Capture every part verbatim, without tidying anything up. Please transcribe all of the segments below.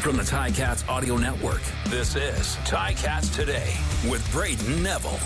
From the Ticats Audio Network, this is Ticats Today with Brayden Neville.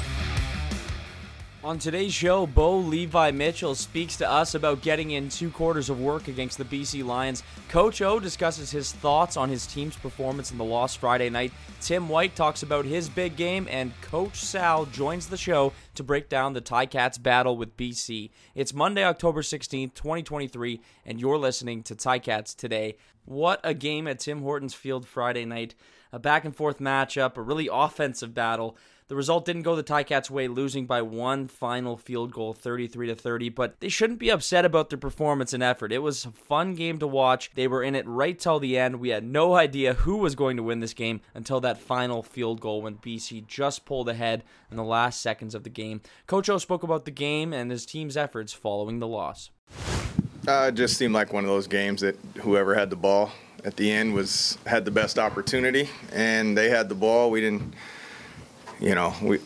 On today's show, Bo Levi Mitchell speaks to us about getting in two quarters of work against the B C Lions. Coach O discusses his thoughts on his team's performance in the loss Friday night. Tim White talks about his big game, and Coach Sal joins the show to break down the Ticats battle with B C. It's Monday, October sixteenth, twenty twenty-three, and you're listening to Ticats Today. What a game at Tim Hortons Field Friday night. A back-and-forth matchup, a really offensive battle. The result didn't go the Ticats' way, losing by one final field goal, thirty-three to thirty, but they shouldn't be upset about their performance and effort. It was a fun game to watch. They were in it right till the end. We had no idea who was going to win this game until that final field goal when B C just pulled ahead in the last seconds of the game. Coach O spoke about the game and his team's efforts following the loss. Uh, it just seemed like one of those games that whoever had the ball at the end was had the best opportunity, and they had the ball. We didn't... You know, we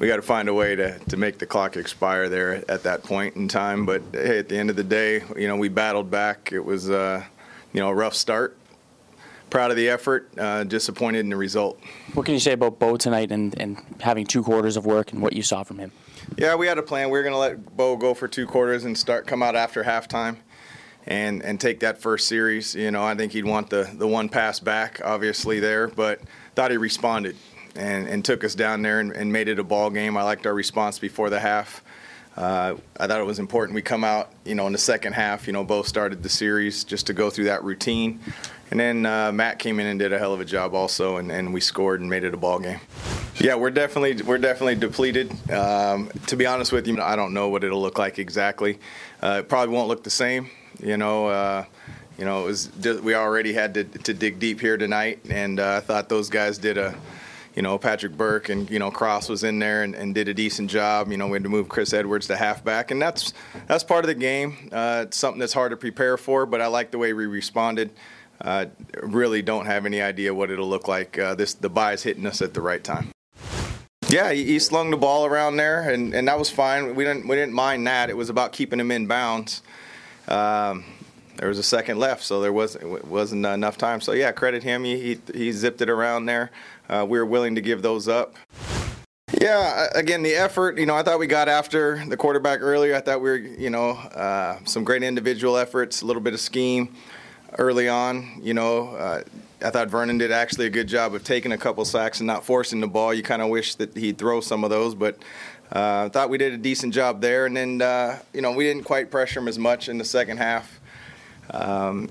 we got to find a way to, to make the clock expire there at that point in time. But, hey, at the end of the day, you know, we battled back. It was, uh, you know, a rough start. Proud of the effort, uh, disappointed in the result. What can you say about Bo tonight and, and having two quarters of work and what you saw from him? Yeah, we had a plan. We were going to let Bo go for two quarters and start come out after halftime and, and take that first series. You know, I think he'd want the, the one pass back, obviously, there. But thought he responded. And, and took us down there and, and made it a ball game. I liked our response before the half. Uh, I thought it was important we come out, you know, in the second half. You know, Bo started the series just to go through that routine. And then uh, Matt came in and did a hell of a job also, and, and we scored and made it a ball game. Yeah, we're definitely we're definitely depleted. Um, to be honest with you, I don't know what it'll look like exactly. Uh, it probably won't look the same, you know. Uh, you know, it was, we already had to, to dig deep here tonight, and uh, I thought those guys did a – You know, Patrick Burke and, you know, Cross was in there and, and did a decent job. You know, we had to move Chris Edwards to halfback, and that's that's part of the game. Uh, it's something that's hard to prepare for, but I like the way we responded. Uh, really don't have any idea what it'll look like. Uh, this the bye is hitting us at the right time. Yeah, he, he slung the ball around there, and, and that was fine. We didn't we didn't mind that. It was about keeping him in bounds. Um, there was a second left, so there wasn't wasn't enough time. So yeah, credit him. He he, he zipped it around there. Uh, we were willing to give those up. Yeah, again, the effort. You know, I thought we got after the quarterback earlier. I thought we were, you know, uh, some great individual efforts, a little bit of scheme early on. You know, uh, I thought Vernon did actually a good job of taking a couple sacks and not forcing the ball. You kind of wish that he'd throw some of those, but uh, I thought we did a decent job there. And then, uh, you know, we didn't quite pressure him as much in the second half. Um,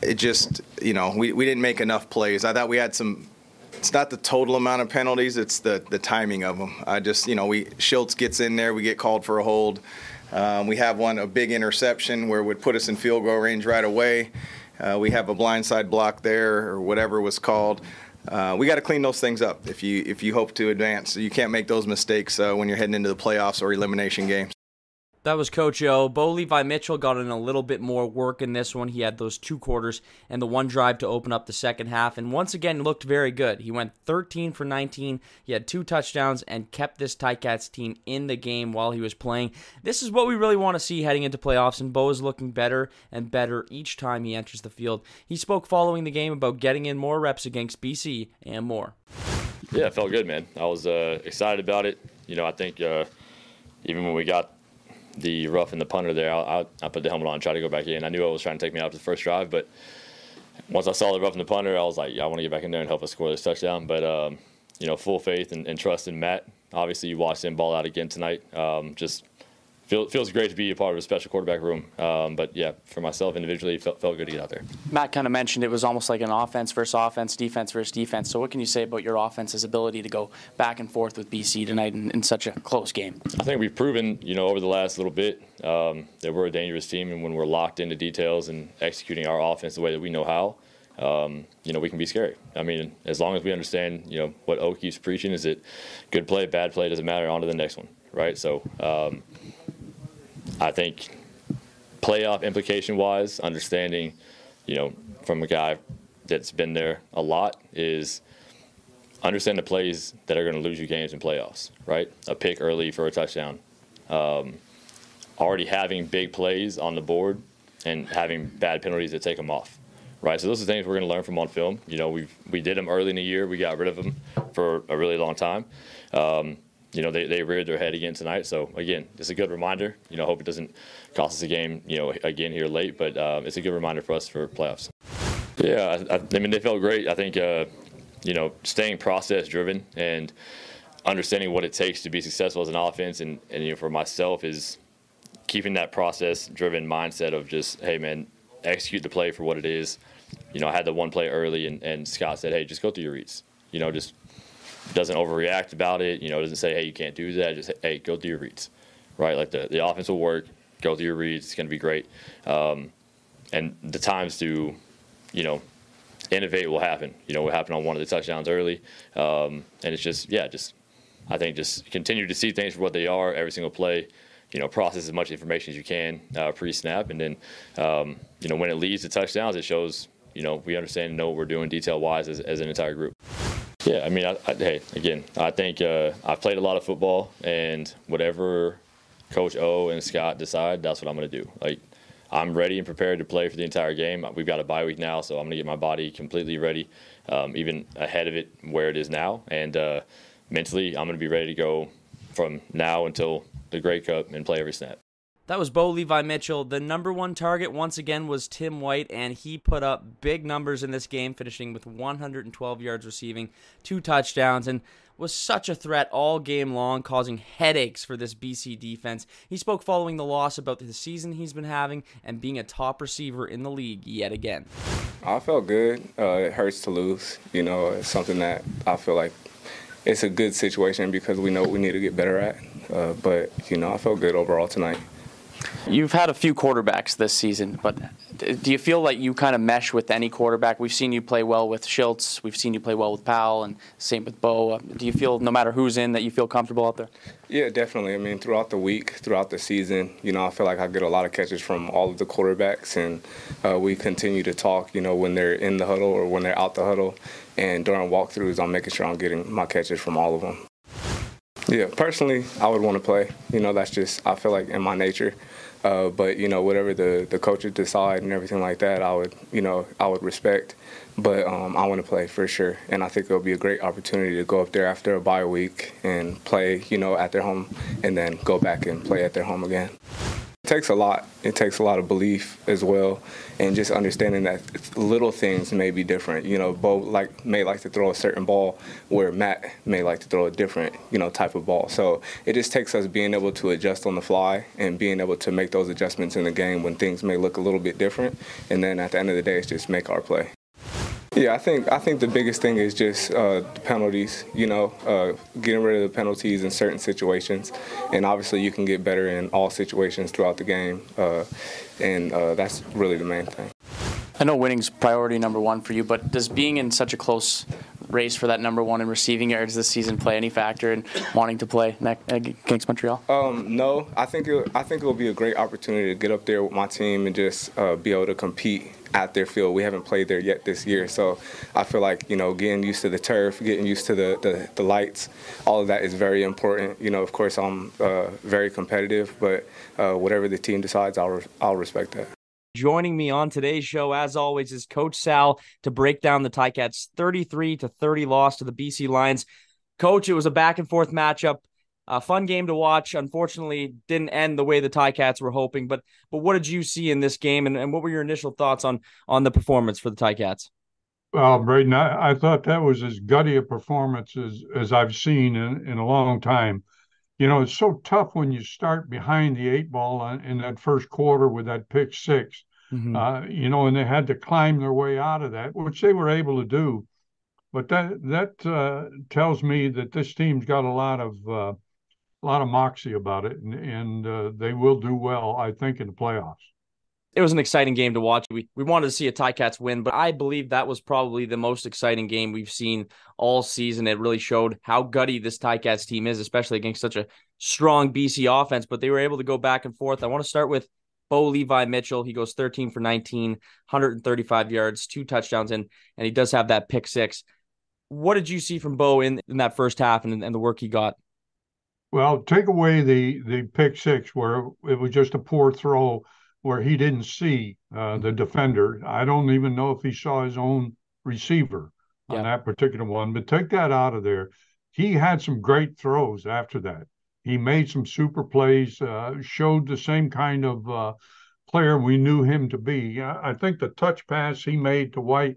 it just, you know, we, we didn't make enough plays. I thought we had some. It's not the total amount of penalties, it's the, the timing of them. I just, you know, we Schultz gets in there, we get called for a hold. Um, we have one, a big interception where it would put us in field goal range right away. Uh, we have a blindside block there or whatever was called. Uh, we got to clean those things up if you, if you hope to advance. You can't make those mistakes uh, when you're heading into the playoffs or elimination games. That was Coach O. Bo Levi Mitchell got in a little bit more work in this one. He had those two quarters and the one drive to open up the second half, and once again looked very good. He went thirteen for nineteen. He had two touchdowns and kept this Ticats team in the game while he was playing. This is what we really want to see heading into playoffs, and Bo is looking better and better each time he enters the field. He spoke following the game about getting in more reps against B C and more. Yeah, it felt good, man. I was uh, excited about it. You know, I think uh, even when we got the rough and the punter there, I, I, I put the helmet on and tried to go back in. I knew it was trying to take me out to the first drive, but once I saw the rough and the punter, I was like, yeah, I want to get back in there and help us score this touchdown. But, um, you know, full faith and, and trust in Matt. Obviously, you watched him ball out again tonight. Um, just feel, feels great to be a part of a special quarterback room. Um, but, yeah, for myself individually, it felt, felt good to get out there. Matt kind of mentioned it was almost like an offense versus offense, defense versus defense. So what can you say about your offense's ability to go back and forth with B C tonight in, in such a close game? I think we've proven, you know, over the last little bit um, that we're a dangerous team. And when we're locked into details and executing our offense the way that we know how, Um, you know, we can be scary. I mean, as long as we understand, you know, what O keeps preaching is that good play, bad play, doesn't matter, on to the next one, right? So um, I think playoff implication-wise, understanding, you know, from a guy that's been there a lot is understand the plays that are going to lose you games in playoffs, right? A pick early for a touchdown. Um, already having big plays on the board and having bad penalties that take them off. right? So those are things we're going to learn from on film. You know, we we did them early in the year. We got rid of them for a really long time. Um, you know, they, they reared their head again tonight. So, again, it's a good reminder. You know, hope it doesn't cost us a game, you know, again here late. But um, it's a good reminder for us for playoffs. Yeah, I, I mean, they felt great. I think, uh, you know, staying process-driven and understanding what it takes to be successful as an offense and, and you know, for myself is keeping that process-driven mindset of just, hey, man, execute the play for what it is. You know, I had the one play early, and, and Scott said, hey, just go through your reads. You know, just doesn't overreact about it. You know, doesn't say, hey, you can't do that. Just, hey, go through your reads, right? Like the, the offense will work. Go through your reads. It's going to be great. Um, and the times to, you know, innovate will happen. You know, will happen on one of the touchdowns early. Um, and it's just, yeah, just I think just continue to see things for what they are every single play. You know, process as much information as you can uh, pre-snap. And then, um, you know, when it leads to touchdowns, it shows, you know, we understand and know what we're doing detail-wise as, as an entire group. Yeah, I mean, I, I, hey, again, I think uh, I've played a lot of football, and whatever Coach O and Scott decide, that's what I'm going to do. Like, I'm ready and prepared to play for the entire game. We've got a bye week now, so I'm going to get my body completely ready, um, even ahead of it where it is now. And uh, mentally, I'm going to be ready to go from now until the Grey Cup and play every snap. That was Bo Levi Mitchell. The number one target once again was Tim White, and he put up big numbers in this game, finishing with one hundred twelve yards receiving, two touchdowns, and was such a threat all game long, causing headaches for this B C defense. He spoke following the loss about the season he's been having and being a top receiver in the league yet again. I felt good. Uh, it hurts to lose. You know, it's something that I feel like it's a good situation because we know what we need to get better at. Uh, but, you know, I felt good overall tonight. You've had a few quarterbacks this season, but do you feel like you kind of mesh with any quarterback? We've seen you play well with Schultz. We've seen you play well with Powell, and same with Bo. Do you feel, no matter who's in, that you feel comfortable out there? Yeah, definitely. I mean, throughout the week, throughout the season, you know, I feel like I get a lot of catches from all of the quarterbacks, and uh, we continue to talk, you know, when they're in the huddle or when they're out the huddle. And during walkthroughs, I'm making sure I'm getting my catches from all of them. Yeah, personally, I would want to play. You know, that's just, I feel like, in my nature. Uh, but, you know, whatever the, the coaches decide and everything like that, I would, you know, I would respect. But um, I want to play for sure. And I think it'll be a great opportunity to go up there after a bye week and play, you know, at their home and then go back and play at their home again. It takes a lot. It takes a lot of belief as well, and just understanding that little things may be different. You know, Bo like may like to throw a certain ball, where Matt may like to throw a different, you know, type of ball. So it just takes us being able to adjust on the fly and being able to make those adjustments in the game when things may look a little bit different. And then at the end of the day, it's just make our play. Yeah, I think I think the biggest thing is just uh, penalties, you know, uh, getting rid of the penalties in certain situations. And obviously you can get better in all situations throughout the game, uh, and uh, that's really the main thing. I know winning's priority number one for you, but does being in such a close race for that number one in receiving yards this season play any factor in wanting to play against Montreal? Um, no, I think it, I think it'll be a great opportunity to get up there with my team and just uh, be able to compete at their field. We haven't played there yet this year, so I feel like, you know, getting used to the turf, getting used to the, the, the lights, all of that is very important. You know, of course, I'm uh, very competitive, but uh, whatever the team decides, I'll, re I'll respect that. Joining me on today's show, as always, is Coach Sal to break down the Ticats' thirty-three to thirty loss to the B C Lions. Coach, it was a back-and-forth matchup, a fun game to watch. Unfortunately, didn't end the way the Ticats were hoping, but but what did you see in this game, and, and what were your initial thoughts on, on the performance for the Ticats? Well, Brayden, I, I thought that was as gutty a performance as, as I've seen in, in a long time. You know, it's so tough when you start behind the eight ball on, in that first quarter with that pick six. Mm-hmm. uh, you know, and they had to climb their way out of that, which they were able to do. But that that uh, tells me that this team's got a lot of uh, a lot of moxie about it, and, and uh, they will do well, I think, in the playoffs. It was an exciting game to watch. We we wanted to see a Ticats win, but I believe that was probably the most exciting game we've seen all season. It really showed how gutty this Ticats team is, especially against such a strong B C offense, but they were able to go back and forth. I want to start with Bo Levi Mitchell. He goes thirteen for nineteen, one hundred thirty-five yards, two touchdowns in, and he does have that pick six. What did you see from Bo in, in that first half and, and the work he got? Well, take away the, the pick six where it was just a poor throw where he didn't see uh, the defender. I don't even know if he saw his own receiver yeah. on that particular one, but take that out of there. He had some great throws after that. He made some super plays, uh, showed the same kind of uh, player we knew him to be. I think the touch pass he made to White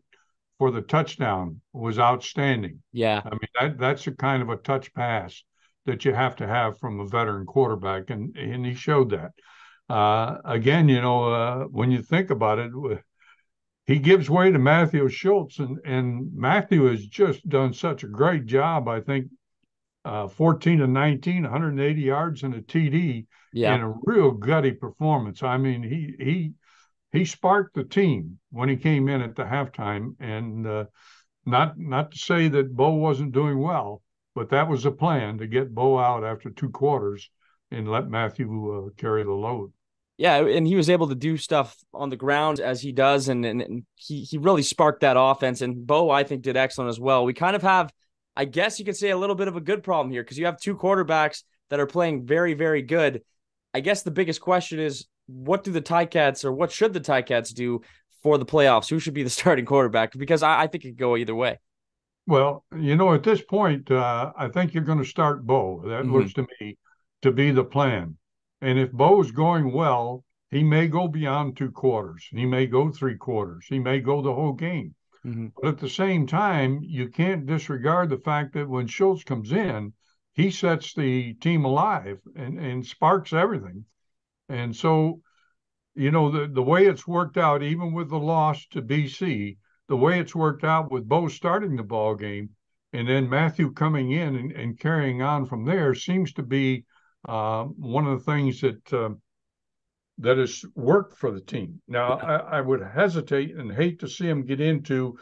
for the touchdown was outstanding. Yeah. I mean, that, that's the kind of a touch pass that you have to have from a veteran quarterback, and, and he showed that. Uh, again, you know, uh, when you think about it, he gives way to Matthew Schultz, and, and Matthew has just done such a great job, I think, uh, fourteen to nineteen, one hundred eighty yards and a T D yeah. in a real gutty performance. I mean, he he he sparked the team when he came in at the halftime, and uh, not, not to say that Bo wasn't doing well, but that was the plan, to get Bo out after two quarters and let Matthew uh, carry the load. Yeah, and he was able to do stuff on the ground as he does, and, and, and he, he really sparked that offense. And Bo, I think, did excellent as well. We kind of have, I guess you could say, a little bit of a good problem here, because you have two quarterbacks that are playing very, very good. I guess the biggest question is, what do the Ticats, or what should the Ticats do for the playoffs? Who should be the starting quarterback? Because I, I think it could go either way. Well, you know, at this point, uh, I think you're going to start Bo. That mm-hmm. looks to me to be the plan. And if Bo's going well, he may go beyond two quarters. He may go three quarters. He may go the whole game. Mm-hmm. But at the same time, you can't disregard the fact that when Schultz comes in, he sets the team alive and, and sparks everything. And so, you know, the, the way it's worked out, even with the loss to B C, the way it's worked out with Bo starting the ball game and then Matthew coming in and, and carrying on from there seems to be Uh, one of the things that uh, that has worked for the team. Now, I, I would hesitate and hate to see him get into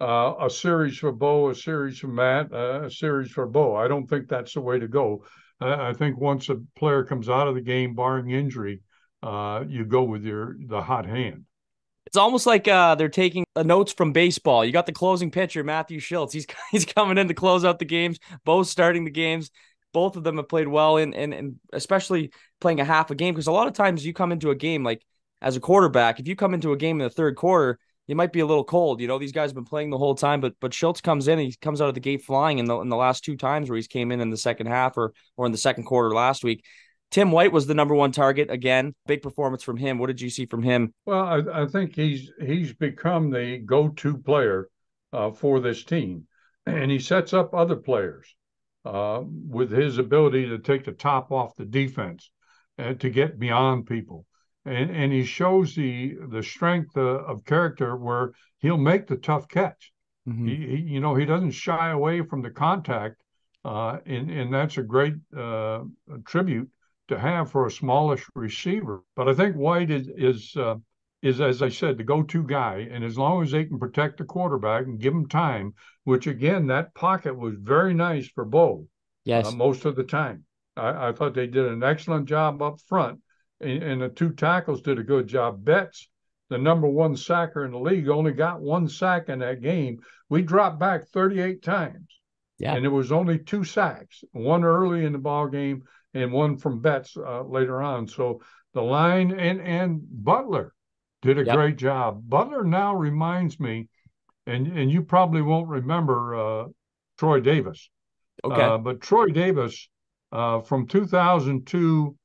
uh, a series for Bo, a series for Matt, uh, a series for Bo. I don't think that's the way to go. Uh, I think once a player comes out of the game, barring injury, uh, you go with your the hot hand. It's almost like uh, they're taking notes from baseball. You got the closing pitcher, Matthew Schultz. He's he's coming in to close out the games. Bo's starting the games. Both of them have played well, and and, and especially playing a half a game, because a lot of times you come into a game, like as a quarterback, if you come into a game in the third quarter, you might be a little cold. You know, these guys have been playing the whole time, but but Schultz comes in and he comes out of the gate flying in the in the last two times where he's came in in the second half or or in the second quarter last week. Tim White was the number one target again. Big performance from him. What did you see from him? Well, I, I think he's he's become the go-to player uh, for this team, and he sets up other players. Uh, with his ability to take the top off the defense and to get beyond people. And and he shows the the strength uh, of character where he'll make the tough catch. Mm-hmm. He, he, you know, he doesn't shy away from the contact, uh, and, and that's a great uh, tribute to have for a smallish receiver. But I think White is, is, uh, is, as I said, the go-to guy, and as long as they can protect the quarterback and give him time, which, again, that pocket was very nice for Bo. Yes, uh, most of the time. I, I thought they did an excellent job up front, and, and the two tackles did a good job. Betts, the number one sacker in the league, only got one sack in that game. We dropped back thirty-eight times, yeah, and it was only two sacks, one early in the ball game and one from Betts uh, later on. So the line and, and Butler did a yep. great job. Butler now reminds me, and and you probably won't remember uh, Troy Davis. Okay. Uh, but Troy Davis, uh, from two thousand two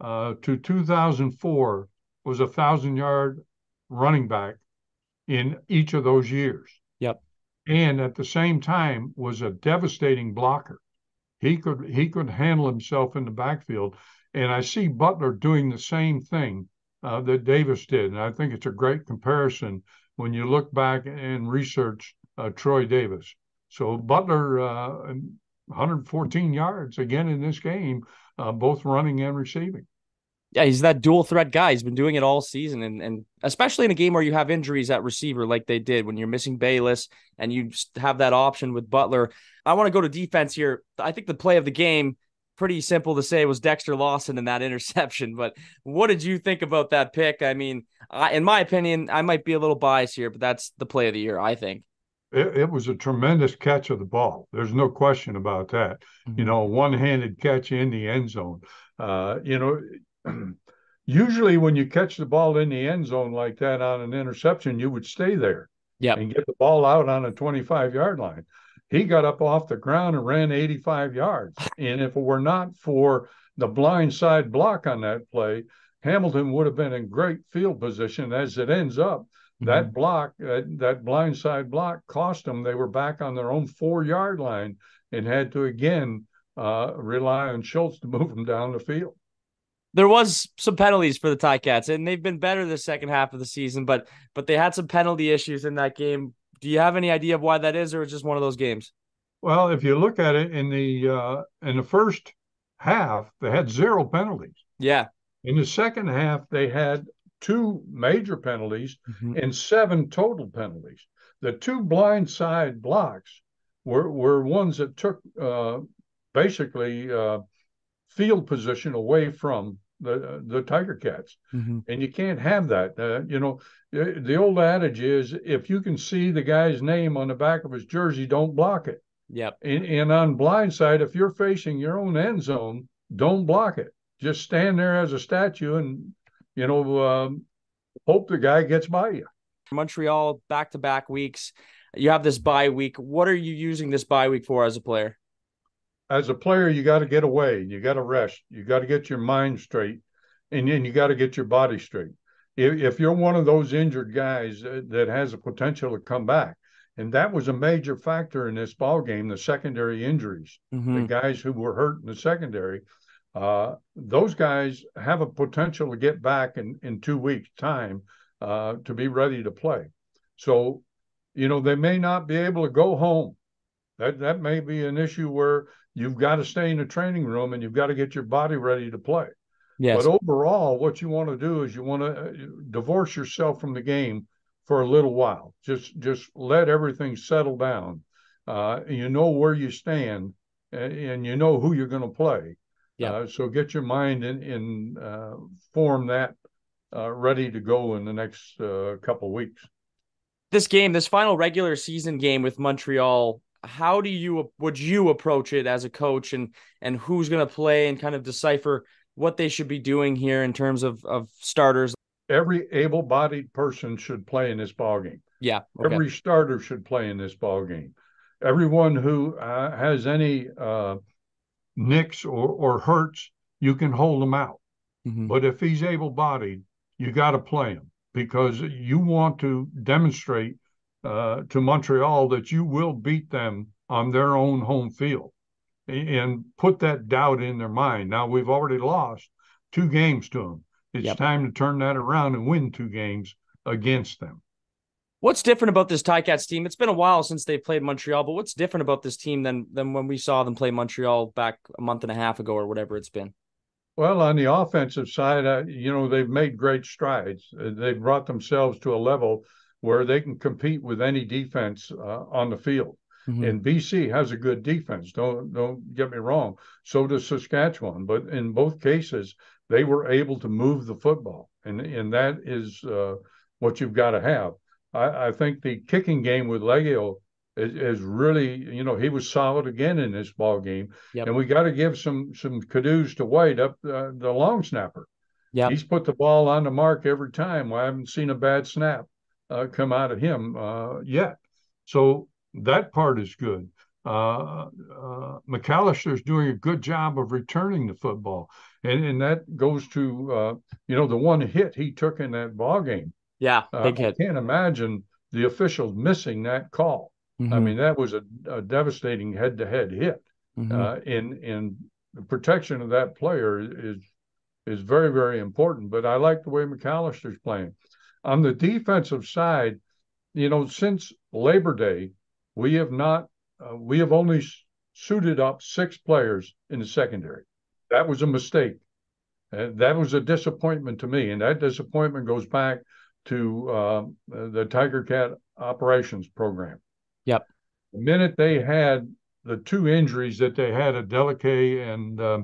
uh, to two thousand four, was a one thousand-yard running back in each of those years. Yep. And at the same time was a devastating blocker. He could he could handle himself in the backfield. And I see Butler doing the same thing Uh, that Davis did. And I think it's a great comparison when you look back and research uh, Troy Davis. So Butler, uh, one hundred fourteen yards again in this game, uh, both running and receiving. Yeah, he's that dual threat guy. He's been doing it all season. And, and especially in a game where you have injuries at receiver like they did, when you're missing Bayless and you have that option with Butler. I want to go to defense here. I think the play of the game, pretty simple to say, was Dexter Lawson in that interception. But what did you think about that pick? I mean, I, in my opinion, I might be a little biased here, but that's the play of the year, I think. It, it was a tremendous catch of the ball. There's no question about that. Mm-hmm. You know, one-handed catch in the end zone. Uh, you know, usually when you catch the ball in the end zone like that on an interception, you would stay there yep. and get the ball out on a twenty-five-yard line. He got up off the ground and ran eighty-five yards. And if it were not for the blindside block on that play, Hamilton would have been in great field position. As it ends up, mm-hmm. that block, uh, that blindside block cost them. They were back on their own four-yard line and had to, again, uh, rely on Schultz to move them down the field. There was some penalties for the Ticats, and they've been better the second half of the season, but but they had some penalty issues in that game. Do you have any idea of why that is, or it's just one of those games? Well, if you look at it in the uh, in the first half, they had zero penalties. Yeah. In the second half, they had two major penalties mm-hmm. and seven total penalties. The two blindside blocks were were ones that took uh, basically uh, field position away from the the Tiger Cats, mm-hmm. and you can't have that. Uh, you know, the old adage is, if you can see the guy's name on the back of his jersey, don't block it. Yep. And, and on blindside, if you're facing your own end zone, don't block it. Just stand there as a statue and, you know, um, hope the guy gets by you. Montreal, back-to-back weeks. You have this bye week. What are you using this bye week for as a player? As a player, you got to get away. You got to rest. You got to get your mind straight, and then you got to get your body straight. If, if you're one of those injured guys that has the potential to come back, and that was a major factor in this ball game, the secondary injuries, mm-hmm. the guys who were hurt in the secondary, uh, those guys have a potential to get back in, in two weeks' time uh, to be ready to play. So, you know, they may not be able to go home. That that may be an issue where you've got to stay in the training room and you've got to get your body ready to play. Yes. But overall, what you want to do is you want to divorce yourself from the game for a little while. Just just let everything settle down. Uh, and you know where you stand, and, and you know who you're going to play. Yeah. Uh, so get your mind in, in uh, form that uh, ready to go in the next uh, couple weeks. This game, this final regular season game with Montreal, how do you would you approach it as a coach, and and who's going to play, and kind of decipher what they should be doing here in terms of, of starters? Every able-bodied person should play in this ballgame. Yeah. Okay. Every starter should play in this ballgame. Everyone who uh, has any uh, nicks or, or hurts, you can hold them out. Mm-hmm. But if he's able-bodied, you got to play him, because you want to demonstrate Uh, to Montreal that you will beat them on their own home field, and, and put that doubt in their mind. Now, we've already lost two games to them. It's yep. time to turn that around and win two games against them. What's different about this Ticats team? It's been a while since they played Montreal, but what's different about this team than than when we saw them play Montreal back a month and a half ago or whatever it's been? Well, on the offensive side, uh, you know, they've made great strides. Uh, they've brought themselves to a level where they can compete with any defense uh, on the field. Mm-hmm. And B C has a good defense, don't don't get me wrong. So does Saskatchewan. But in both cases, they were able to move the football. And, and that is uh, what you've got to have. I, I think the kicking game with Legault is, is really, you know, he was solid again in this ball game. Yep. And we got to give some some kudos to White up uh, the long snapper. Yep. He's put the ball on the mark every time. I haven't seen a bad snap Uh, come out of him uh, yet. So that part is good. Uh, uh, McAllister's doing a good job of returning the football. And and that goes to, uh, you know, the one hit he took in that ball game. Yeah, big uh, hit. I can't imagine the officials missing that call. Mm-hmm. I mean, that was a, a devastating head-to-head hit. Mm-hmm. Uh, and, and the protection of that player is, is very, very important. But I like the way McAllister's playing. On the defensive side, you know, since Labor Day, we have not, uh, we have only suited up six players in the secondary. That was a mistake. Uh, that was a disappointment to me. And that disappointment goes back to uh, the Tiger Cat operations program. Yep. The minute they had the two injuries that they had, Adeleke and uh,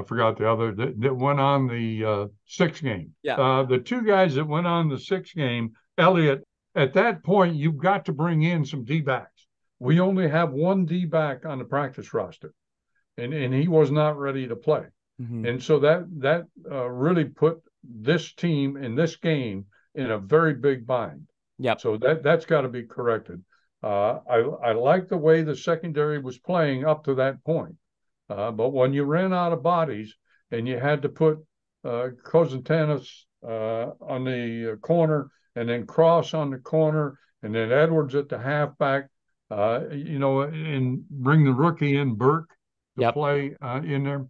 I forgot the other that, that went on the uh, sixth game. Yeah. Uh, the two guys that went on the sixth game, Elliott, at that point, you've got to bring in some D-backs. We only have one D-back on the practice roster, and, and he was not ready to play. Mm-hmm. And so that that uh, really put this team in this game in a very big bind. Yeah. So that that's got to be corrected. Uh, I I like the way the secondary was playing up to that point, uh, but when you ran out of bodies and you had to put uh, Cosentanis uh, on the corner and then Cross on the corner and then Edwards at the halfback, uh, you know, and bring the rookie in Burke to yep. play uh, in there.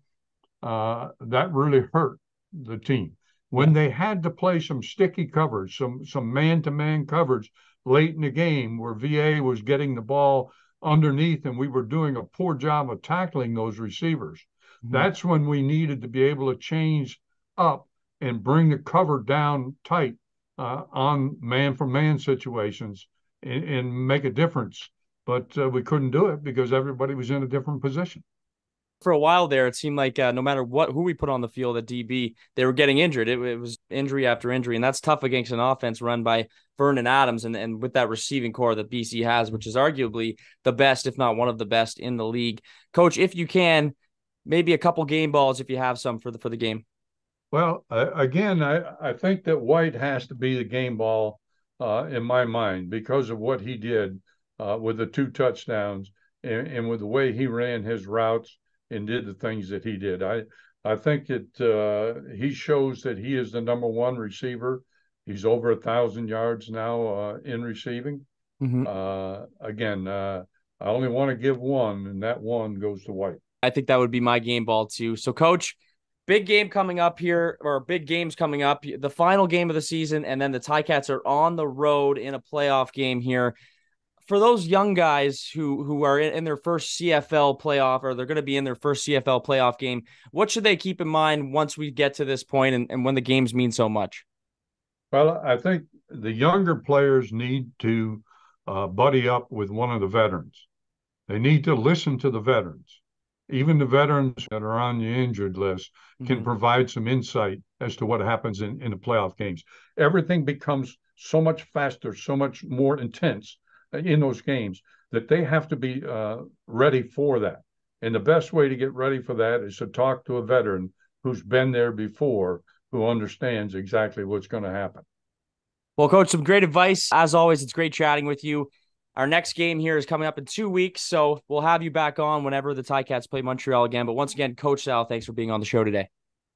Uh, that really hurt the team. When they had to play some sticky coverage, some some man-to-man coverage late in the game where V A was getting the ball underneath and we were doing a poor job of tackling those receivers, mm-hmm. that's when we needed to be able to change up and bring the cover down tight uh, on man-for-man situations and, and make a difference. But uh, we couldn't do it because everybody was in a different position. For a while there, it seemed like uh, no matter what, who we put on the field at D B, they were getting injured. It, it was injury after injury, and that's tough against an offense run by Vernon Adams and, and with that receiving core that B C has, which is arguably the best, if not one of the best in the league. Coach, if you can, maybe a couple game balls if you have some for the for the game. Well, uh, again, I, I think that White has to be the game ball uh, in my mind because of what he did uh, with the two touchdowns and, and with the way he ran his routes and did the things that he did. I I think that uh, he shows that he is the number one receiver. He's over a thousand yards now uh, in receiving. Mm-hmm. Uh, again, uh, I only want to give one, and that one goes to White. I think that would be my game ball too. So, Coach, big game coming up here, or big games coming up. The final game of the season, and then the Ticats are on the road in a playoff game here. For those young guys who who are in their first C F L playoff, or they're going to be in their first C F L playoff game, what should they keep in mind once we get to this point and, and when the games mean so much? Well, I think the younger players need to uh, buddy up with one of the veterans. They need to listen to the veterans. Even the veterans that are on the injured list can mm-hmm. provide some insight as to what happens in, in the playoff games. Everything becomes so much faster, so much more intense in those games, that they have to be uh, ready for that. And the best way to get ready for that is to talk to a veteran who's been there before, who understands exactly what's going to happen. Well, Coach, some great advice. As always, it's great chatting with you. Our next game here is coming up in two weeks, so we'll have you back on whenever the Ticats play Montreal again. But once again, Coach Sal, thanks for being on the show today.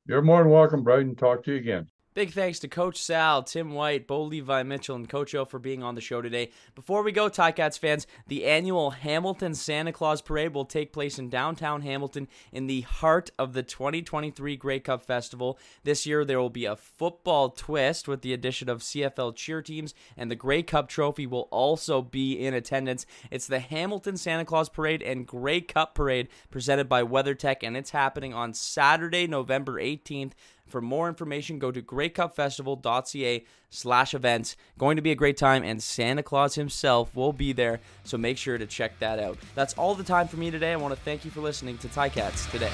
You're more than welcome, Brayden. Talk to you again. Big thanks to Coach Sal, Tim White, Bo Levi Mitchell, and Coach O for being on the show today. Before we go, Ticats fans, the annual Hamilton Santa Claus Parade will take place in downtown Hamilton in the heart of the twenty twenty-three Grey Cup Festival. This year, there will be a football twist with the addition of C F L cheer teams, and the Grey Cup trophy will also be in attendance. It's the Hamilton Santa Claus Parade and Grey Cup Parade presented by WeatherTech, and it's happening on Saturday, November eighteenth. For more information, go to greycupfestival.ca slash events. Going to be a great time, and Santa Claus himself will be there, so make sure to check that out. That's all the time for me today. I want to thank you for listening to Ticats Today.